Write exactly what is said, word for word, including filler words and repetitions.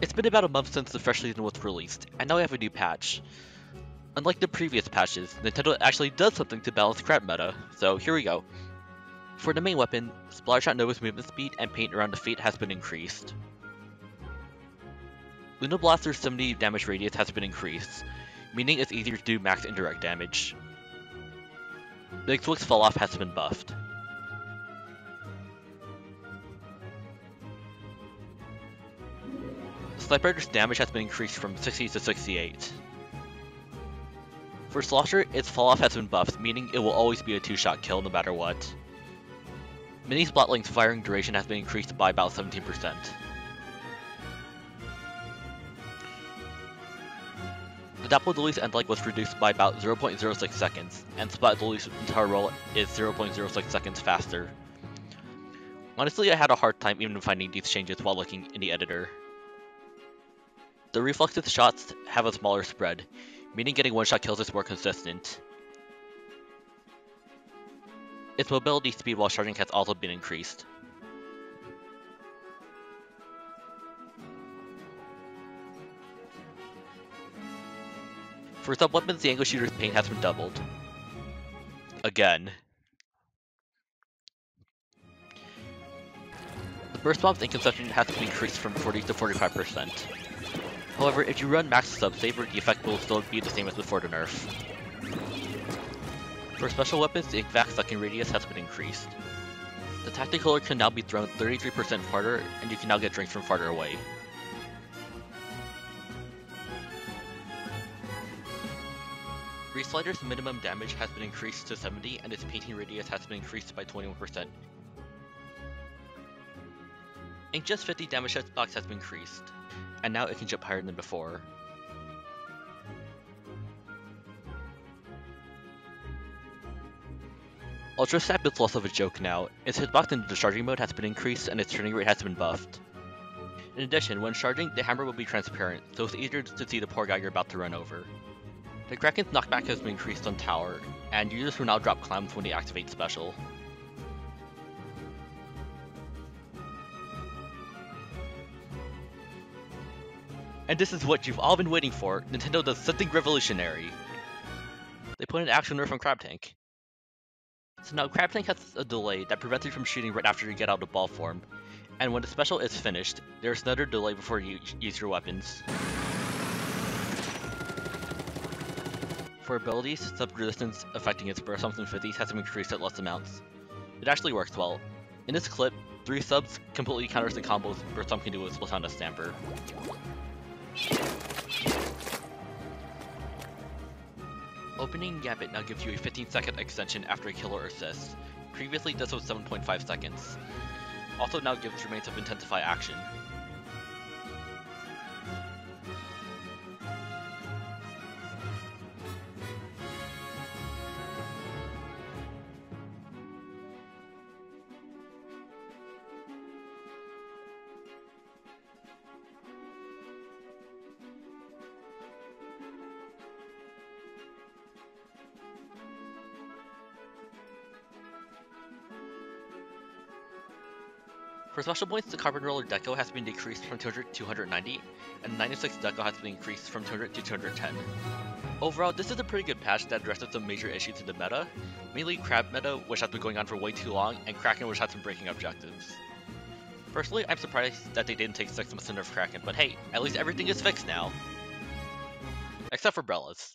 It's been about a month since the Fresh Season was released, and now we have a new patch. Unlike the previous patches, Nintendo actually does something to balance crab meta, so here we go. For the main weapon, Splatashot Nova's movement speed and paint around the feet has been increased. Luna Blaster's seventy damage radius has been increased, meaning it's easier to do max indirect damage. Big Swix's falloff has been buffed. Sniper's damage has been increased from sixty to sixty-eight. For Slosher, its falloff has been buffed, meaning it will always be a two-shot kill no matter what. Mini Splatling's firing duration has been increased by about seventeen percent. Adaptable end like was reduced by about zero point zero six seconds, and Splat entire roll is zero point zero six seconds faster. Honestly, I had a hard time even finding these changes while looking in the editor. The reflexes shots have a smaller spread, meaning getting one-shot kills is more consistent. Its mobility speed while charging has also been increased. For some weapons, the angle shooter's paint has been doubled. Again. The burst bomb's ink consumption has been increased from forty to forty-five percent. However, if you run max sub-saber, the effect will still be the same as before the nerf. For special weapons, the Ink Vac sucking radius has been increased. The Tacticooler can now be thrown thirty-three percent farther, and you can now get drinks from farther away. Reslider's minimum damage has been increased to seventy, and its painting radius has been increased by twenty-one percent. Inkjet's fifty damage hitbox has been increased, and now it can jump higher than before. Ultra Sap is less of a joke now. Its hitbox in the charging mode has been increased, and its turning rate has been buffed. In addition, when charging, the hammer will be transparent, so it's easier to see the poor guy you're about to run over. The Kraken's knockback has been increased on tower, and users will now drop climbs when they activate special. And this is what you've all been waiting for. Nintendo does something revolutionary. They put an action nerf on Crab Tank. So now Crab Tank has a delay that prevents you from shooting right after you get out of ball form, and when the special is finished, there's another delay before you use your weapons. For abilities, sub-resistance affecting its burst bombs and fifties has been increased at less amounts. It actually works well. In this clip, three subs completely counters the combos burst bomb can do with Splatana Stamper. Opening Gambit now gives you a fifteen second extension after a kill or assist. Previously this was seven point five seconds. Also now gives remains of intensify action. For special points, the Carbon Roller Deco has been decreased from two hundred to two ninety, and ninety-six Deco has been increased from two hundred to two ten. Overall, this is a pretty good patch that addresses some major issues in the meta, mainly crab meta, which has been going on for way too long, and Kraken, which has been breaking objectives. Personally, I'm surprised that they didn't take six months to nerf Kraken, but hey, at least everything is fixed now. Except for Brella's.